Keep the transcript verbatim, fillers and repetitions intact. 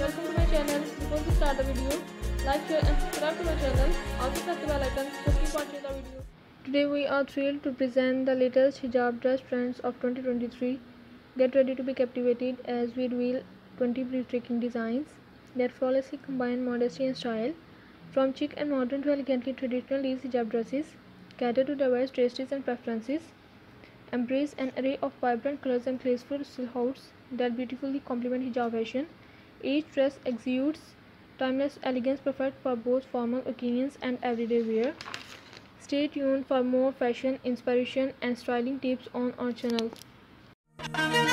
Welcome to my channel. Before we start the video, like, share and subscribe to my channel. Also press the bell icon to keep watching the video. Today we are thrilled to present the latest hijab dress trends of twenty twenty-three. Get ready to be captivated as we reveal twenty breathtaking designs that flawlessly combine modesty and style. From chic and modern to elegantly traditional, these hijab dresses cater to diverse tastes and preferences. Embrace an array of vibrant colors and graceful silhouettes that beautifully complement hijab fashion. Each dress exudes timeless elegance, perfect for both formal occasions and everyday wear. Stay tuned for more fashion, inspiration, and styling tips on our channel.